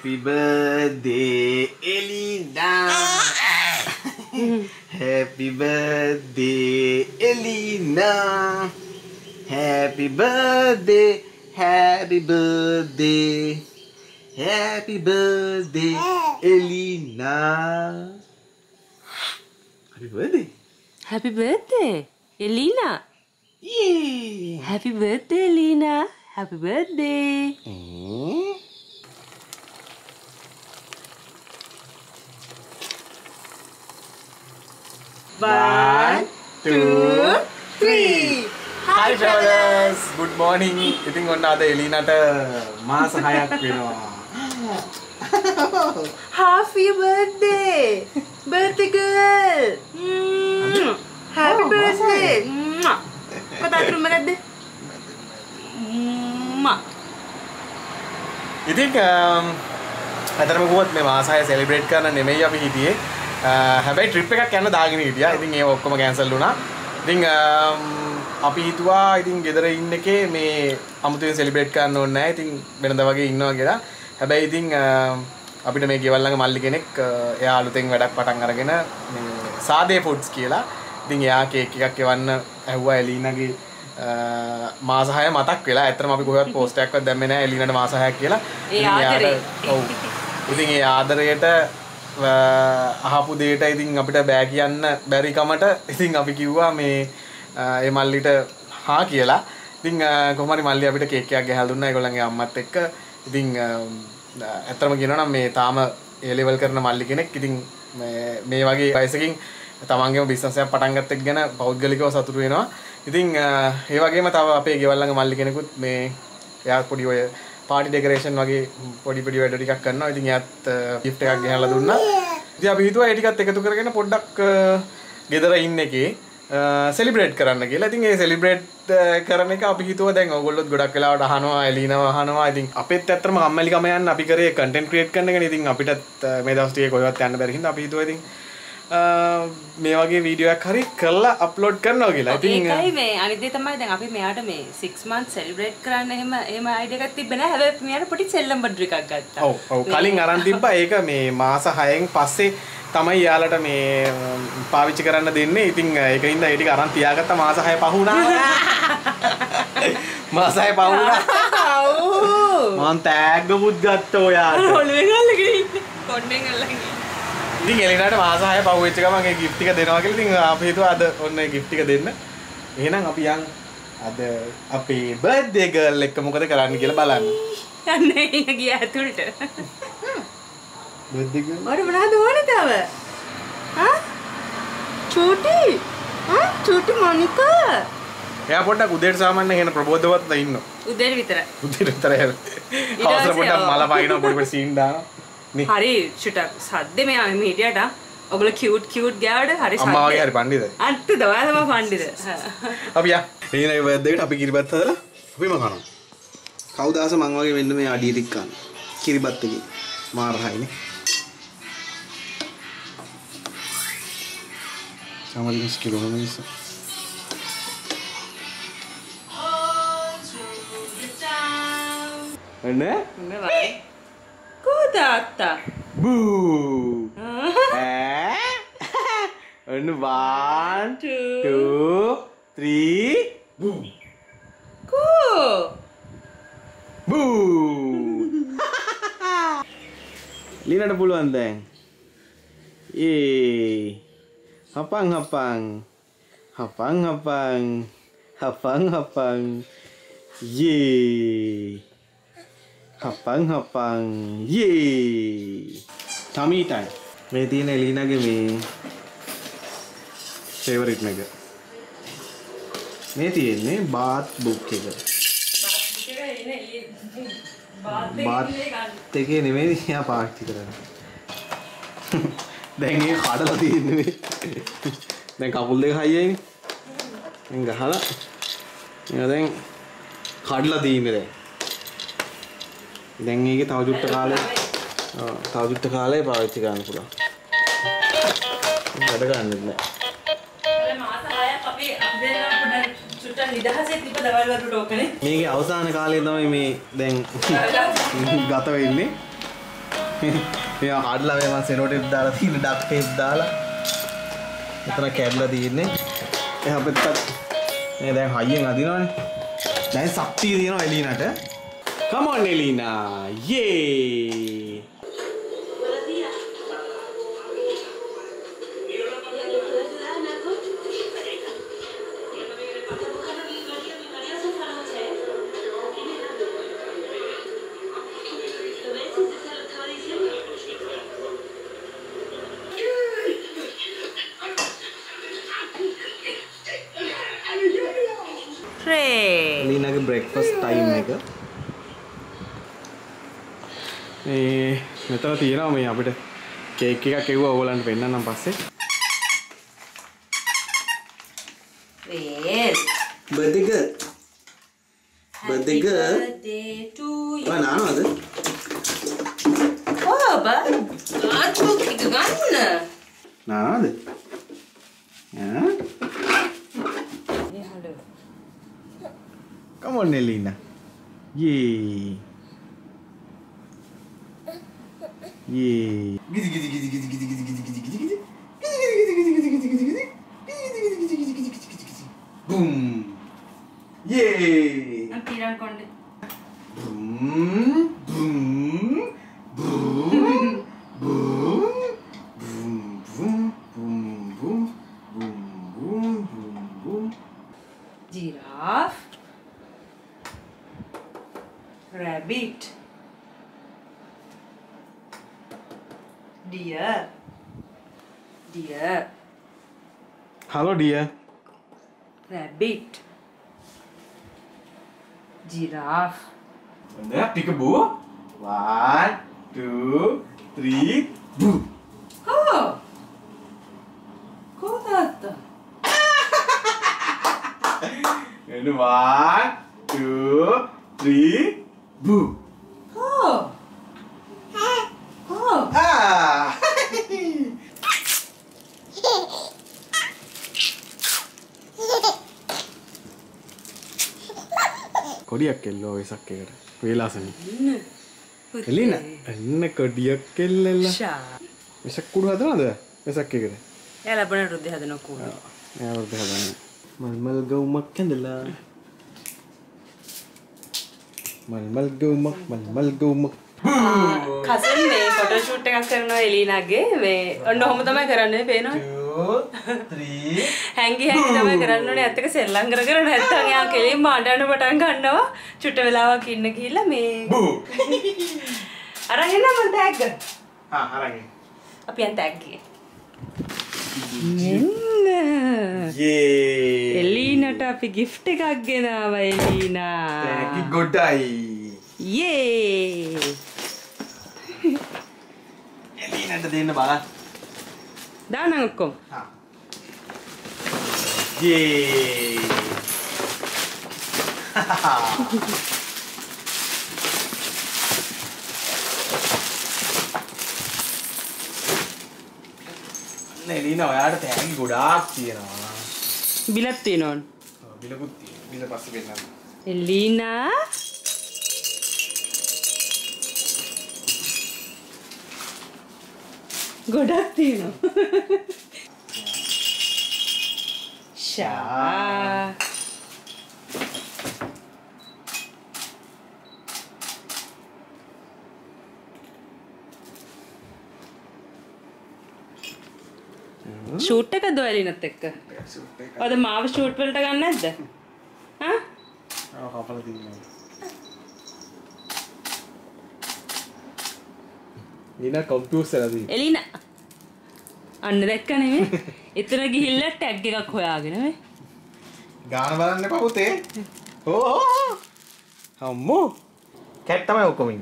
Happy birthday Elina, happy birthday Elina, happy birthday, happy birthday, happy birthday Elina. Happy birthday, happy birthday Elina, ये happy birthday Elina, happy birthday. One, two, three. Hi brothers. Good morning. ඉතින් ඔන්න අද එලිනාට මා සහයක් වෙනවා. Happy birthday. Birthday girl. Happy birthday. කතාතුරු මලද්ද? ඉතින් අදම ගොත් මේ මා සහය celebrate කරන්න නෙමෙයි අපි හිටියේ. හැබැයි ට්‍රිප් එකක් යන්න දාගෙන හිටියා. ඉතින් ඒක ඔක්කොම කැන්සල් වුණා. ඉතින් අපි හිතුවා ඉතින් ගෙදර ඉන්න එකේ මේ අමුතුවෙන් සෙලිබ්‍රේට් කරන්න ඕනේ නැහැ. ඉතින් වෙනදා වගේ ඉන්නවා කියලා. හැබැයි ඉතින් අපිට මේ ගෙවල් ළඟ මල්ලි කෙනෙක් එයා අලුතෙන් වැඩක් පටන් අරගෙන මේ සාදේ ෆුඩ්ස් කියලා. ඉතින් එයා කේක් එකක් එවන්න ඇහුවා එලිනාගේ මාස 6 මතක් වෙලා. ඇත්තටම අපි කොහෙවත් පෝස්ට් එකක්වත් දැම්මේ නැහැ එලිනාට මාස 6ක් කියලා. ඒ ආදරේ. ඔව්. ඉතින් ඒ ආදරයට අහපු දෙයට ඉතින් අපිට බෑ කියන්න බැරි කමට ඉතින් අපි කිව්වා මේ ඒ මල්ලිට හා කියලා. ඉතින් කොහොම හරි මල්ලි අපිට කේක් එකක් ගහලා දුන්නා ඒගොල්ලන්ගේ අම්මත් එක්ක. ඉතින් ඇත්තටම කියනවා නම් මේ තාම ඒ ලෙවල් කරන මල්ලි කෙනෙක් ඉතින් මේ වගේ වයසකින් තමන්ගේම බිස්නස් එකක් පටන් ගත්ත එක ගැන පෞද්ගලිකව සතුටු වෙනවා. ඉතින් ඒ වගේම තව අපේ ගෙවල් ළඟ මල්ලි කෙනෙකුත් මේ එයා පොඩි ඔය පාටි ඩෙකොරේෂන් වගේ පොඩි වැඩ ටිකක් කරනවා. ඉතින් එයාත් gift එකක් ගෙනල්ලා දුන්නා. ඉතින් අපි හිතුවා ඒ ටිකත් එකතු කරගෙන පොඩ්ඩක් ගෙදර ඉන්න එකේ සෙලිබ්‍රේට් කරන්න කියලා. ඉතින් ඒ සෙලිබ්‍රේට් කරන එක අපි හිතුවා දැන් ඔයගොල්ලොත් ගොඩක් වෙලාවට අහනවා එලිනා අහනවා. ඉතින් අපිත් ඇත්තටම කම්මැලි කම යන්න අපි කරේ content create කරන එකනේ. ඉතින් අපිටත් මේ දවස් ටිකේ කොහෙවත් යන්න බැරි හින්දා අපි හිතුවා ඉතින් මේ වගේ වීඩියෝ එකක් හරි කරලා අප්ලෝඩ් කරනවා කියලා. ඉතින් ඒකයි මේ අනිත් දේ තමයි දැන් අපි මෙයාට මේ 6 months celebrate කරන්න එහෙම අයිඩියා එකක් තිබ්බේ නැහැ. හැබැයි මෙයාට පොඩි සෙල්ලම් බඩු එකක් ගත්තා. ඔව් ඔව් කලින් අරන් තිබ්බා. ඒක මේ මාස 6න් පස්සේ තමයි යාලට මේ පාවිච්චි කරන්න දෙන්නේ. ඉතින් ඒකින්ද ඒ ටික අරන් තියාගත්ත මාස 6 පහ වුණා. මාස 6 පහ වුණා. මං ටැග් ගමුත් ගත්තා ඔයාට. ඔළුවේ ගාලා ගිහින් කොණ්ඩෙන් අල්ලගෙන. ඉතින් එලිනාට මාස 6 පහු වෙච්ච ගමන් ඒ gift එක දෙනවා කියලා. ඉතින් අපි හිතුවා අද ඔන්න ඒ gift එක දෙන්න. එහෙනම් අපි යන් අද අපේ birthday girl එක මොකද කරන්න කියලා බලන්න. යන්නේ ගිය ඇතුළට. birthday girl. මට මොනවද ඕනේ තව? හා? චූටි. හා චූටි මොනිකා. එයා පොඩ්ඩක් උදේට සාමාන්‍යයෙන් එන ප්‍රබෝධවත් ඉන්නවා. උදේට විතරයි. උදේට විතරයි. හවස පොඩ්ඩක් මල පාගෙන පොඩි පොඩි සීන් දානවා. හරි චුට්ටක් සද්දේ මෙයා මෙහෙම හිටියට ඔගොල්ලෝ කියුට් කියුට් ගෑවට හරි සද්දේ අම්මා වගේ හරි පණ්ඩිතයි අත්ත දවල්ම පණ්ඩිත අපි යා එිනේ බර්ත්ඩේට අපි කිරිබත් හදලා අපිම කනවා කවුදාස මං වගේ වෙන්න මේ අඩිය ටික ගන්න කිරිබත් එකේ මාර හයිනේ සමහරවිට කිලෝ හමයිස එන්නේ වයි Tata. Boo. Eh? And one, two, three. Boo. Cool. Boo. Lina na puluan deng. Yee. Hapang hapang. Hapang hapang. Hapang hapang. Yee. हपंग हपंग ये शामी टाइम मेरी तीन एलिना के में फेवरेट में कर मेरी तीन ने बात बुक के कर बात ते के ने मेरी यहाँ पार्टी करा देंगे खाड़ा लती है ने देंगे काबुल देखा ये देंगे खाड़ा ये देंगे खाड़ा लती है मेरे දැන් මේකේ තව ජුට්ට කාලේ තව ජුට්ට කාලේ පාවිච්චි කරන්න පුළුවන්. වැඩ ගන්නෙත් නෑ. ඒ මාස 6ක් අපි අපදේලා පොඩ සුට්ට නිදහසේ තිබ්බ දවල් වලට ඕකනේ. මේකේ අවසාන කාලේ තමයි මේ දැන් ගත වෙන්නේ. मैं हाडला मैं सेलो टेप डाला थी, डाक टेप डाला, इतना कैबला थी इतने यहाँ पे तक ये देख हाई ना दीना नहीं सप्ती दीना एलिना टे कम ऑन एलिना ये लीना के ब्रेकफास्ट टाइम है क्या? ये मैं तो तीन ना मैं यहाँ पे केक का केक वो वाला नहीं ना पासे। वेस। बर्थडे। बर्थडे। बना ना तो। ओ बाप। आज तो केक गाना ना। ना तो। हाँ? कम ऑन एलिना ये गिजी गिजी गिजी गिजी गिजी गिजी गिजी गिजी गिजी गिजी गिजी गिजी गिजी बूम ये अब पीरा कौन है boom boom boom boom boom boom boom boom boom boom giraffe rabbit deer hello deer rabbit giraffe and then peekaboo 1 2 3 boo go go datta and 1 2 3 Boo. Oh. Oh. Ah. Kodiak kello isak kera. Velasani. Elina. Elina kodiak kellella. Sha. Isak kudu hadana da. Isak kera. Ela banana rudde hadana kudu. Ela rudde hadana. Malmal gawmak kendella. मलमल गौमक मलमल गौमक खासन में photo shoot take करना Elina गे वे अंडो हम तो मैं करने पे ना 2 3 हैंगी हैंगी तो मैं करने ने अत्ते के सेलंग रगड़ रहे था यहां अकेले मांडाने बटन करना छुट्टे वेलावा किन्न कीला मे अरे है ना मन टैग हां अरे अब यहां टैग ये एलिना टापी गिफ्ट का गेना एलिना थैंक यू गुड आई ये एलिना द देना बाला दाना को हां ये एलिना यार थैंक यू गुड आई ना बिलती नॉन बिलकुत्ती बिल पास पे ना एलिना गोडती नो शा शूट का दो एलिना तक और तो माव शूट पे लटका ना है हाँ हाँ हाँ पर दिन में एलिना कंप्यूटर से लगी एलिना अन्य देख करने में इतना की हिल्ला टैग के का खोया आगे ना में गान वाला ने पापुते ओ हाँ मो कैट तमें ओकोमिंग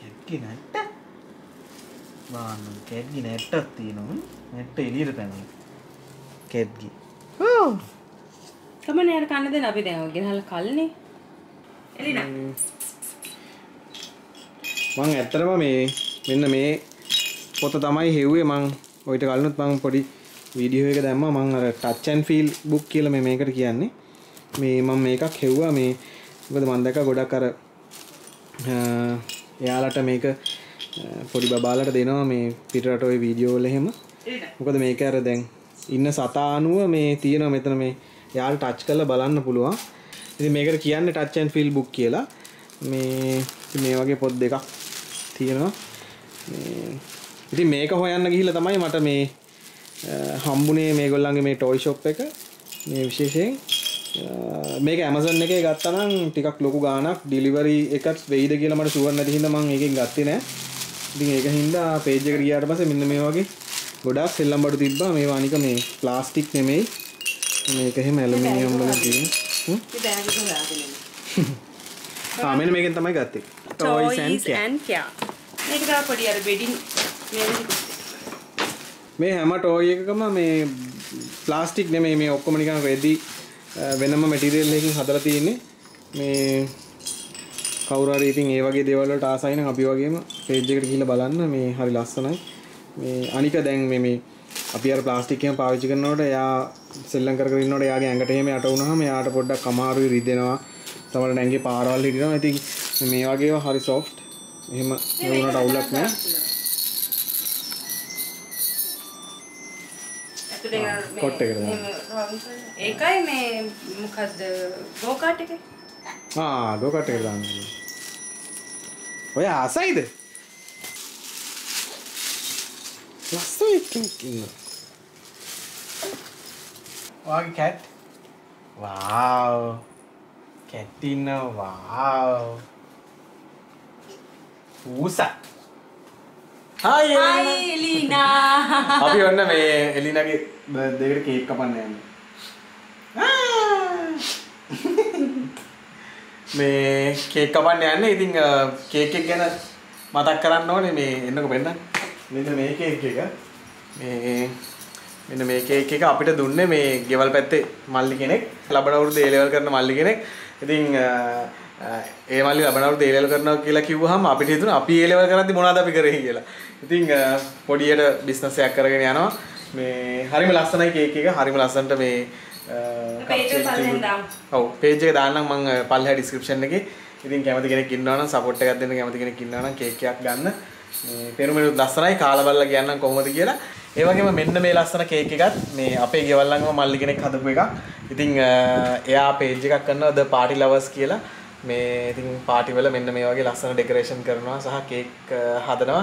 कैट की ना मानो कैटगी नेट तीनों नेट इली रहता है ना कैटगी ओह कब ने यार काने देना भी देंगे गिन हाल खाली नहीं एलिना माँग ऐतरा माँ मैं पोता तमाई है हुए माँग वो इट कालनुत माँग पड़ी वीडियो के दाम माँग अरे टच एंड फील बुक के लिए मैं मेकर किया ने मैं माँ मेका खेहुआ मैं वो दमांडा का गोड़ा कर යාලට මේක පොඩි බබාලට දෙනවා මේ පිටරට ওই වීඩියෝ වල එහෙම. මොකද මේක අර දැන් ඉන්න සතා අනුව මේ තියෙනවා මෙතන මේ යාල ටච් කරලා බලන්න පුළුවන්. ඉතින් මේකට කියන්නේ ටච් ඇන් ෆීල් බුක් කියලා. මේ මේ වගේ පොත් දෙකක් තියෙනවා. මේ ඉතින් මේක හොයන්න ගිහිල්ලා තමයි මට මේ හම්බුනේ මේගොල්ලන්ගේ මේ ටොයි ෂොප් එක. මේ විශේෂයෙන් මේක Amazon එකේ ගත්තා නම් ටිකක් ලොකු ගාණක් delivery එකත් වෙයිද කියලා මට ෂුවර් නැති හින්දා මම ඒකෙන් ගත්තේ නෑ. ඉතින් ඒක හින්දා page එකට ගියාට පස්සේ මෙන්න මේ වගේ ගොඩාක් සෙල්ලම් බඩු තිබ්බා. මේවා අනික මේ ප්ලාස්ටික් නෙමෙයි. මේක එහෙම ඇලුමිනියම් වලින් තියෙන. මේ බෑග් එක හොයාගෙන. ආ මෙන්න මේකෙන් තමයි ගත්තේ. Toys and Care. මේක ගා පොඩි අර බෙඩින් මේ හැම toy එකකම මේ ප්ලාස්ටික් නෙමෙයි මේ ඔක්කොම නිකන් රෙදි වෙනම මැටීරියල් එකකින් හදලා තියෙන්නේ. මේ කවුරු හරි ඉතින් ඒ වගේ දේවල් වලට ආසයි නම් අපි වගේම page එකට ගිහිල්ලා බලන්න. මේ හරි ලස්සනයි. මේ අනික දැන් මේ අපි අර ප්ලාස්ටික් එකම පාවිච්චි කරනකොට එයා සෙල්ලම් කර කර ඉන්නකොට එයාගේ ඇඟට එහෙම යට වුණාම එයාට පොඩ්ඩක් අමාරුයි රිදෙනවා. තමයි නැංගේ පාරවල් හිටිනවා. ඉතින් මේ වගේ ඒවා හරි soft. එහෙම වුණාට අවුලක් නෑ. කොට් එකද ඒකයි මේ මොකද්ද ගෝකාට් එකේ ගෝකාට් එක දාන්න ඔය ආසයිද ප්ලාස්ටික් කින්න ඔයාගේ කැට් වාව් කැටින වාව් ඌසා हाय एलिना अभी और ना मैं एलिना के बर्थडे के केक काटने हैं मैं केक काटने आया ना इतनी केक के ना माता कराना हो ना मैं इन्हें को पहनना मैं तो मैं केक केका मैं केक केका आप इधर ढूँढने मैं गेवल पैते मालिक ने लबड़ा उड़ दे लेवल करना मालिक ने इतनी ඒ මල්ලි ලබනවට ඒ ලෙවල් කරනවා කියලා කිව්වහම අපිට හිතුණා අපි ඒ ලෙවල් කරද්දි මොනවද අපි කරේ කියලා. ඉතින් පොඩියට බිස්නස් එකක් කරගෙන යනවා. මේ හරිම ලස්සනයි කේක් එක. හරිම ලස්සනට මේ page එක පල්ලෙන් දාන්න. ඔව් page එක දාන්න නම් මම පල්ලෙහා description එකේ. ඉතින් කැමති කෙනෙක් ඉන්නවා නම් support එකක් දෙන්න කැමති කෙනෙක් ඉන්නවා නම් කේක් එකක් ගන්න. මේ පෙරමෙලුත් ලස්සනයි කාලා බලලා කියන්නම් කොහොමද කියලා. ඒ වගේම මෙන්න මේ ලස්සන කේක් එකත් මේ අපේ ගෙවල් ළඟම මල්ලි කෙනෙක් හදපු එකක්. ඉතින් එයා page එකක් කරනවා the party lovers කියලා. මේ ඉතින් පාටි වල මෙන්න මේ වගේ ලස්සන ඩෙකොරේෂන් කරනවා සහ කේක් හදනවා.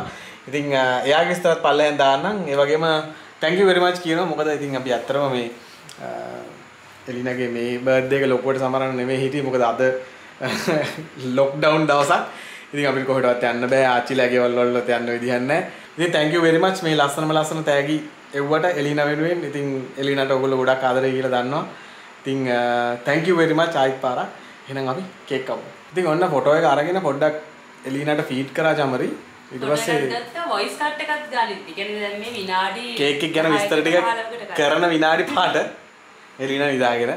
ඉතින් එයාගේ ස්තරත් පල්ලෙන් දාන්නම්. ඒ වගේම thank you very much කියනවා. මොකද ඉතින් අපි අත්‍තරම මේ එලිනාගේ මේ බර්ත්ඩේ එක ලොකුවට සමරන්න නෙමෙයි හිටියේ. මොකද අද ලොක්ඩවුන් දවසක්. ඉතින් අපිට කොහෙටවත් යන්න බෑ. ආච්චිලාගේ වල වලට යන්න විදිහක් නැහැ. ඉතින් thank you very much මේ ලස්සන තෑගි එව්වට එලිනා වෙනුවෙන්. ඉතින් එලිනාට ඔයගොල්ලෝ ගොඩක් ආදරේ කියලා දන්නවා. ඉතින් thank you very much ආයිත් පාරක්. එහෙනම් අපි කේක් කමු. ඉතින් ඔන්න ෆොටෝ එක අරගෙන පොඩ්ඩක් එලිනාට ෆීඩ් කරා චමරි. ඊට පස්සේ ගත්තා වොයිස් කට් එකක් ගාලිත්. ඒ කියන්නේ දැන් මේ විනාඩි කේක් එක ගැන විස්තර ටික කරන විනාඩි පාට එලිනා නිදාගෙන.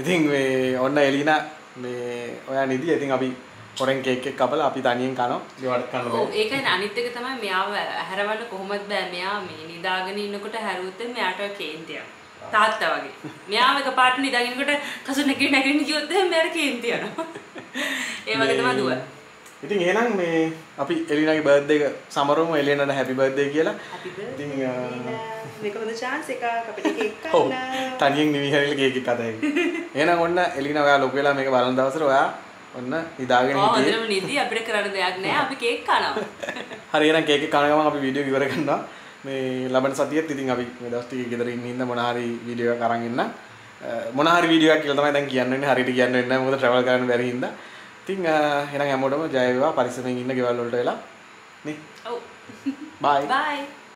ඉතින් මේ ඔන්න එලිනා මේ ඔයා නිදි. ඉතින් අපි පොරෙන් කේක් එක කපලා අපි තනියෙන් කනවා. ඒවට කන්න බෑ. ඔව් ඒකයි අනිත් එක තමයි මෙයාව හැරවල කොහොමද බෑ. මෙයා මේ නිදාගෙන ඉන්නකොට හැරුවොත් මෙයාට කේන්තියක්. තාත්තා වගේ. මෙයාම එක පාට නිදාගෙනකොට කසු නැගිටින්න ගියොත් එහෙම මෙයාට කේන්ති යනවා. ඒ වගේ තමයි දුව. ඉතින් එහෙනම් මේ අපි එලිනාගේ බර්ත්ඩේ එක සමරමු. එලිනාට හැපි බර්ත්ඩේ කියලා. ඉතින් මේක හොඳ chance එකක් අපිට කේක් කන්න. තනියෙන් නිවි හැරිලා කේක් එක අතයි. එහෙනම් ඔන්න එලිනා ඔයා ලොකු වෙලා මේක බලන දවසට ඔයා ඔන්න නිදාගෙන හිටියේ. ඔව් නිදි අපිට කරන්න දෙයක් නැහැ. අපි කේක් කනවා. හරි එහෙනම් කේක් එක කන ගමන් අපි වීඩියෝ විවර කරනවා. මේ ලබන සතියේත් ඉතින් අපි මේ දවස් ටිකේ ගෙදර ඉන්න ඉන්න මොන හරි වීඩියෝ එකක් අරන් ඉන්න මොන හරි වීඩියෝ එකක් කියලා තමයි දැන් කියන්න වෙන්නේ. හරියට කියන්න වෙන්නේ නැහැ මොකද ට්‍රැවල් කරන්න බැරි හින්දා. ඉතින් එහෙනම් හැමෝටම ජය වේවා. පරිස්සමෙන් ඉන්න ගෙවල් වලට වෙලා නේ. ඔව්. බයි. බයි.